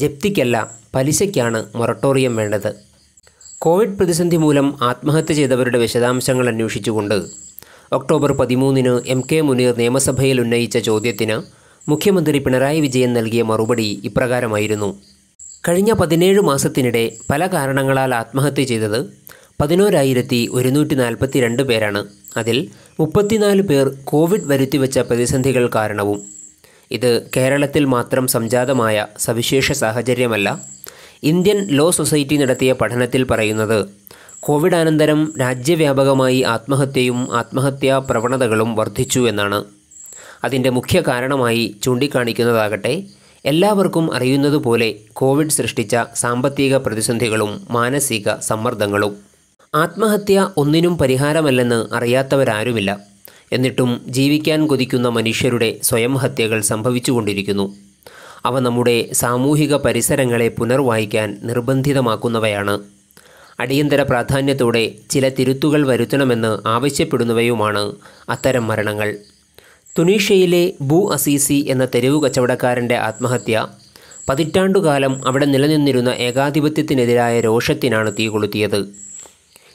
ജപ്തിക്കല്ല പലിശയ്ക്കാണ് moratorium വേണ്ടത്. Covid പ്രതിസന്ധി മൂലം ആത്മഹത്യ ചെയ്തവരുടെ വിശദാംശങ്ങൾ അന്വേഷിച്ചുകൊണ്ട് ഒക്ടോബർ 13-ന് MK മുനീർ നിയമസഭയിൽ ഉന്നയിച്ച ചോദ്യത്തിന് മുഖ്യമന്ത്രി പിണറായി വിജയൻ നൽകിയ മറുപടി ഇപ്രകാരമായിരുന്നു. കഴിഞ്ഞ 17 മാസത്തിനിടെ പല കാരണങ്ങളാൽ ആത്മഹത്യ ചെയ്തത് 11142 പേരാണ്. അതിൽ 34 പേർ കോവിഡ് വരുത്തിവെച്ച പ്രതിസന്ധികൾ കാരണവും. ഇത് കേരളത്തിൽ മാത്രം സംജാതമായ സവിശേഷ സാഹചര്യമല്ല. ഇന്ത്യൻ ലോ സൊസൈറ്റി നടത്തിയ പഠനത്തിൽ പറയുന്നത് കോവിഡാനന്തരം രാജ്യവ്യാപകമായി ആത്മഹത്യയും ആത്മഹത്യാ പ്രവണതകളും വർദ്ധിച്ചു എന്നാണ്. അതിൻ്റെ മുഖ്യ കാരണമായി ചൂണ്ടിക്കാണിക്കുന്നതാകട്ടെ എല്ലാവർക്കും അറിയുന്നതുപോലെ കോവിഡ് സൃഷ്ടിച്ച സാമ്പത്തിക പ്രതിസന്ധികളും മാനസിക സമ്മർദ്ദങ്ങളും. ആത്മഹത്യ ഒന്നിനും പരിഹാരമല്ലെന്ന് അറിയാത്തവരാരുമില്ല. എന്നിട്ടും ജീവിക്കാൻ കൊതിക്കുന്ന മനുഷ്യരുടെ സ്വയം ഹത്യകൾ സംഭവിച്ചുകൊണ്ടിരിക്കുന്നു. അവ നമ്മുടെ സാമൂഹിക പരിസരങ്ങളെ പുനർവായിക്കാൻ നിർബന്ധിതമാക്കുന്നവയാണ്. അടിയന്തര പ്രാധാന്യത്തോടെ ചില തിരുത്തുകൾ വരുത്തണമെന്ന് ആവശ്യപ്പെടുന്നവയുമാണ് അത്തരം മരണങ്ങൾ. തുനീഷ്യയിലെ ബൂ അസീസി എന്ന തെരുവു കച്ചവടക്കാരൻ്റെ ആത്മഹത്യ പതിറ്റാണ്ടുകാലം അവിടെ നിലനിന്നിരുന്ന ഏകാധിപത്യത്തിനെതിരായ രോഷത്തിനാണ് തീ കൊളുത്തിയത്.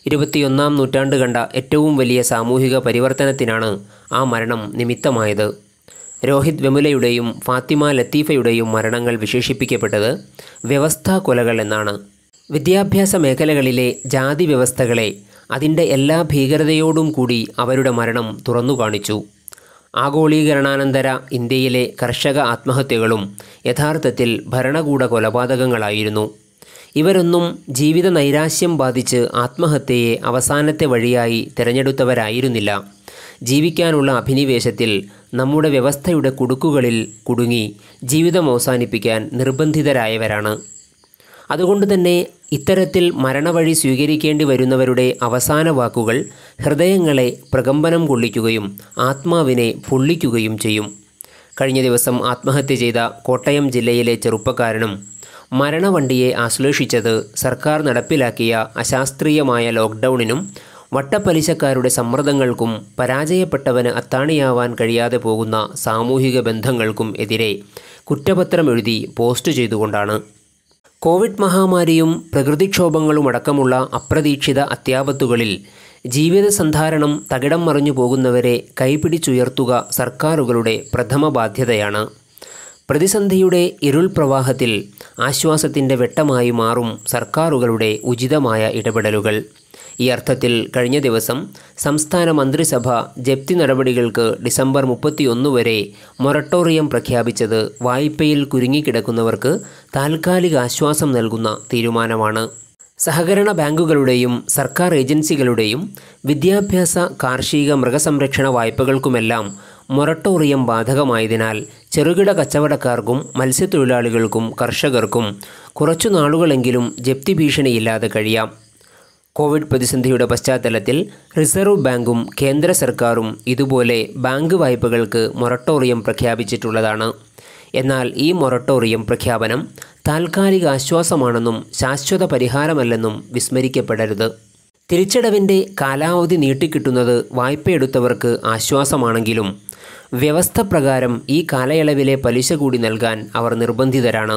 21-ാം നൂറ്റാണ്ട് കണ്ട ഏറ്റവും വലിയ സാമൂഹിക പരിവർത്തനത്തിനാണ് ആ മരണം നിമിത്തമായത്. രോഹിത് വെമുലയുടെയും ഫാത്തിമ ലത്തീഫയുടെയും മരണങ്ങൾ വിശേഷിപ്പിക്കപ്പെട്ടത് വ്യവസ്ഥാ കൊലകൾ എന്നാണ്. വിദ്യാഭ്യാസ മേഖലകളിലെ ജാതി വ്യവസ്ഥകളെ അതിൻ്റെ എല്ലാ ഭീകരതയോടും കൂടി അവരുടെ മരണം തുറന്നു കാണിച്ചു. ആഗോളീകരണാനന്തര ഇന്ത്യയിലെ കർഷക ആത്മഹത്യകളും യഥാർത്ഥത്തിൽ ഭരണകൂട കൊലപാതകങ്ങളായിരുന്നു. ഇവരൊന്നും ജീവിത നൈരാശ്യം ബാധിച്ച് ആത്മഹത്യയെ അവസാനത്തെ വഴിയായി തിരഞ്ഞെടുത്തവരായിരുന്നില്ല. ജീവിക്കാനുള്ള അഭിനിവേശത്തിൽ നമ്മുടെ വ്യവസ്ഥയുടെ കുടുക്കുകളിൽ കുടുങ്ങി ജീവിതം അവസാനിപ്പിക്കാൻ നിർബന്ധിതരായവരാണ്. അതുകൊണ്ട് തന്നെ ഇത്തരത്തിൽ മരണവഴി സ്വീകരിക്കേണ്ടി വരുന്നവരുടെ അവസാന വാക്കുകൾ ഹൃദയങ്ങളെ പ്രകമ്പനം കൊള്ളിക്കുകയും ആത്മാവിനെ പൊള്ളിക്കുകയും ചെയ്യും. കഴിഞ്ഞ ദിവസം ആത്മഹത്യ ചെയ്ത കോട്ടയം ജില്ലയിലെ ചെറുപ്പക്കാരനും മരണവണ്ടിയെ ആശ്ലേഷിച്ചത് സർക്കാർ നടപ്പിലാക്കിയ അശാസ്ത്രീയമായ ലോക്ക്ഡൗണിനും വട്ടപ്പലിശക്കാരുടെ സമ്മർദ്ദങ്ങൾക്കും പരാജയപ്പെട്ടവന് അത്താണിയാവാൻ കഴിയാതെ പോകുന്ന സാമൂഹിക ബന്ധങ്ങൾക്കും എതിരെ കുറ്റപത്രമെഴുതി പോസ്റ്റ് ചെയ്തുകൊണ്ടാണ്. കോവിഡ് മഹാമാരിയും പ്രകൃതിക്ഷോഭങ്ങളുമടക്കമുള്ള അപ്രതീക്ഷിത അത്യാപത്തുകളിൽ ജീവിതസന്ധാരണം തകിടം മറിഞ്ഞു പോകുന്നവരെ കൈപിടിച്ചുയർത്തുക സർക്കാരുകളുടെ പ്രഥമ ബാധ്യതയാണ്. പ്രതിസന്ധിയുടെ ഇരുൾ പ്രവാഹത്തിൽ ആശ്വാസത്തിൻ്റെ വെട്ടമായി മാറും സർക്കാരുകളുടെ ഉചിതമായ ഇടപെടലുകൾ. ഈ അർത്ഥത്തിൽ കഴിഞ്ഞ ദിവസം സംസ്ഥാന മന്ത്രിസഭ ജപ്തി നടപടികൾക്ക് ഡിസംബർ 31 വരെ മൊറട്ടോറിയം പ്രഖ്യാപിച്ചത് വായ്പയിൽ കുരുങ്ങിക്കിടക്കുന്നവർക്ക് താൽക്കാലിക ആശ്വാസം നൽകുന്ന തീരുമാനമാണ്. സഹകരണ ബാങ്കുകളുടെയും സർക്കാർ ഏജൻസികളുടെയും വിദ്യാഭ്യാസ കാർഷിക മൃഗസംരക്ഷണ വായ്പകൾക്കുമെല്ലാം മൊറട്ടോറിയം ബാധകമായതിനാൽ ചെറുകിട കച്ചവടക്കാർക്കും മത്സ്യത്തൊഴിലാളികൾക്കും കർഷകർക്കും കുറച്ചു നാളുകളെങ്കിലും ജപ്തി ഭീഷണിയില്ലാതെ കഴിയാം. കോവിഡ് പ്രതിസന്ധിയുടെ പശ്ചാത്തലത്തിൽ റിസർവ് ബാങ്കും കേന്ദ്ര സർക്കാരും ഇതുപോലെ ബാങ്ക് വായ്പകൾക്ക് മൊറട്ടോറിയം പ്രഖ്യാപിച്ചിട്ടുള്ളതാണ്. എന്നാൽ ഈ മൊറട്ടോറിയം പ്രഖ്യാപനം താൽക്കാലിക ആശ്വാസമാണെന്നും ശാശ്വത പരിഹാരമല്ലെന്നും വിസ്മരിക്കപ്പെടരുത്. തിരിച്ചടവിൻ്റെ കാലാവധി നീട്ടിക്കിട്ടുന്നത് വായ്പയെടുത്തവർക്ക് ആശ്വാസമാണെങ്കിലും വ്യവസ്ഥ പ്രകാരം ഈ കാലയളവിലെ പലിശ കൂടി നൽകാൻ അവർ നിർബന്ധിതരാണ്.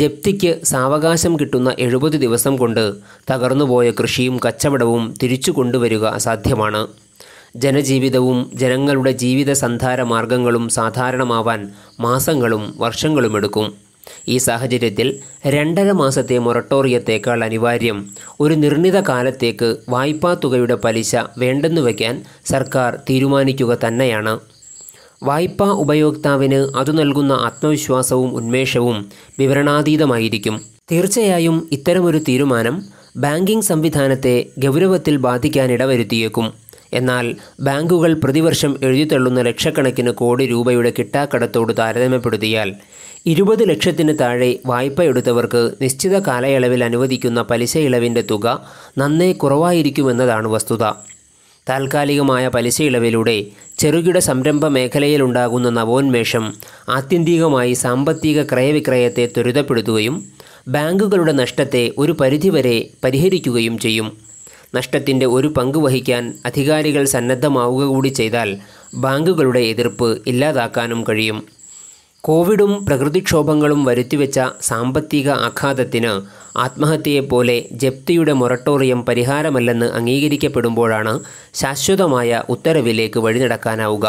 ജപ്തിക്ക് സാവകാശം കിട്ടുന്ന 70 ദിവസം കൊണ്ട് തകർന്നുപോയ കൃഷിയും കച്ചവടവും തിരിച്ചു കൊണ്ടുവരിക അസാധ്യമാണ്. ജനജീവിതവും ജനങ്ങളുടെ ജീവിത സന്ധാര മാർഗങ്ങളും സാധാരണമാവാൻ മാസങ്ങളും വർഷങ്ങളുമെടുക്കും. ഈ സാഹചര്യത്തിൽ 2.5 മാസത്തെ മൊറട്ടോറിയത്തേക്കാൾ അനിവാര്യം ഒരു നിർണിത കാലത്തേക്ക് വായ്പാ തുകയുടെ പലിശ വേണ്ടെന്ന് വയ്ക്കാൻ സർക്കാർ തീരുമാനിക്കുക തന്നെയാണ്. വായ്പാ ഉപയോക്താവിന് അതു നൽകുന്ന ആത്മവിശ്വാസവും ഉന്മേഷവും വിവരണാതീതമായിരിക്കും. തീർച്ചയായും ഇത്തരമൊരു തീരുമാനം ബാങ്കിംഗ് സംവിധാനത്തെ ഗൗരവത്തിൽ ബാധിക്കാനിടവരുത്തിയേക്കും. എന്നാൽ ബാങ്കുകൾ പ്രതിവർഷം എഴുതിത്തള്ളുന്ന ലക്ഷക്കണക്കിന് കോടി രൂപയുടെ കിട്ടാക്കടത്തോട് താരതമ്യപ്പെടുത്തിയാൽ 20 ലക്ഷത്തിന് താഴെ വായ്പ എടുത്തവർക്ക് നിശ്ചിത കാലയളവിൽ അനുവദിക്കുന്ന പലിശ ഇളവിൻ്റെ തുക നന്നേ കുറവായിരിക്കുമെന്നതാണ് വസ്തുത. താൽക്കാലികമായ പലിശ ഇളവിലൂടെ ചെറുകിട സംരംഭ മേഖലയിലുണ്ടാകുന്ന നവോന്മേഷം ആത്യന്തികമായി സാമ്പത്തിക ക്രയവിക്രയത്തെ ത്വരിതപ്പെടുത്തുകയും ബാങ്കുകളുടെ നഷ്ടത്തെ ഒരു പരിധിവരെ പരിഹരിക്കുകയും ചെയ്യും. നഷ്ടത്തിൻ്റെ ഒരു പങ്ക് വഹിക്കാൻ അധികാരികൾ സന്നദ്ധമാവുക കൂടി ചെയ്താൽ ബാങ്കുകളുടെ എതിർപ്പ് ഇല്ലാതാക്കാനും കഴിയും. കോവിഡും പ്രകൃതിക്ഷോഭങ്ങളും വരുത്തിവെച്ച സാമ്പത്തിക ആഘാതത്തിന് ആത്മഹത്യയെപ്പോലെ ജപ്തിയുടെ മൊറട്ടോറിയം പരിഹാരമല്ലെന്ന് അംഗീകരിക്കപ്പെടുമ്പോഴാണ് ശാശ്വതമായ ഉത്തരവിലേക്ക് വഴിനടക്കാനാവുക.